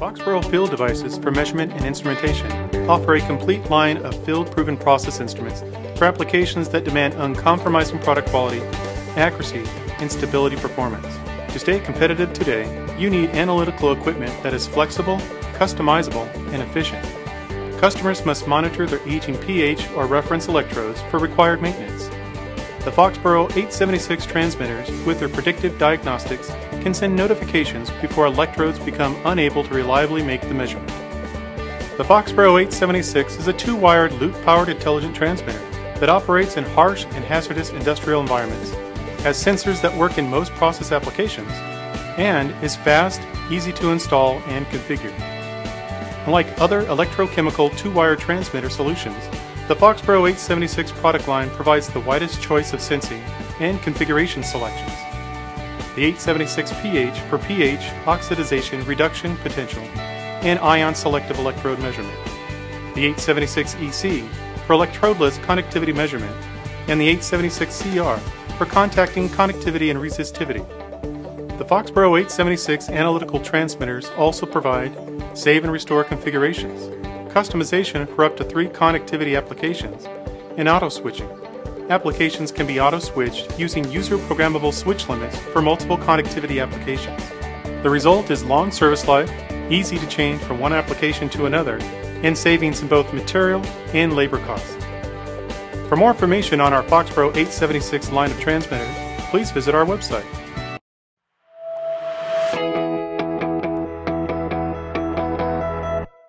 Foxboro Field Devices for Measurement and Instrumentation offer a complete line of field-proven process instruments for applications that demand uncompromising product quality, accuracy, and stability performance. To stay competitive today, you need analytical equipment that is flexible, customizable, and efficient. Customers must monitor their aging pH or reference electrodes for required maintenance. The Foxboro 876 transmitters, with their predictive diagnostics, can send notifications before electrodes become unable to reliably make the measurement. The Foxboro 876 is a two-wired loop-powered intelligent transmitter that operates in harsh and hazardous industrial environments, has sensors that work in most process applications, and is fast, easy to install, and configure. Unlike other electrochemical two-wire transmitter solutions, the Foxboro 876 product line provides the widest choice of sensing and configuration selections. The 876PH for pH, oxidation, reduction potential, and ion selective electrode measurement. The 876EC for electrodeless connectivity measurement, and the 876CR for contacting connectivity and resistivity. The Foxboro 876 analytical transmitters also provide save and restore configurations, customization for up to 3 connectivity applications, and auto-switching. Applications can be auto-switched using user-programmable switch limits for multiple connectivity applications. The result is long service life, easy to change from one application to another, and savings in both material and labor costs. For more information on our Foxboro 876 line of transmitters, please visit our website.